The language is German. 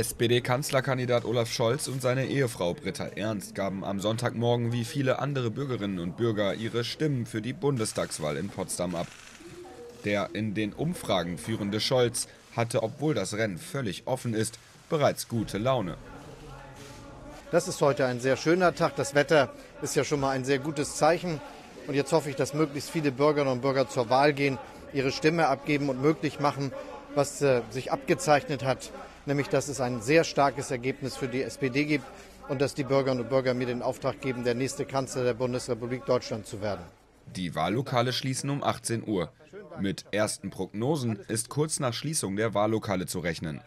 SPD-Kanzlerkandidat Olaf Scholz und seine Ehefrau Britta Ernst gaben am Sonntagmorgen wie viele andere Bürgerinnen und Bürger ihre Stimmen für die Bundestagswahl in Potsdam ab. Der in den Umfragen führende Scholz hatte, obwohl das Rennen völlig offen ist, bereits gute Laune. Das ist heute ein sehr schöner Tag. Das Wetter ist ja schon mal ein sehr gutes Zeichen. Und jetzt hoffe ich, dass möglichst viele Bürgerinnen und Bürger zur Wahl gehen, ihre Stimme abgeben und möglich machen, was sich abgezeichnet hat, nämlich dass es ein sehr starkes Ergebnis für die SPD gibt und dass die Bürgerinnen und Bürger mir den Auftrag geben, der nächste Kanzler der Bundesrepublik Deutschland zu werden. Die Wahllokale schließen um 18 Uhr. Mit ersten Prognosen ist kurz nach Schließung der Wahllokale zu rechnen.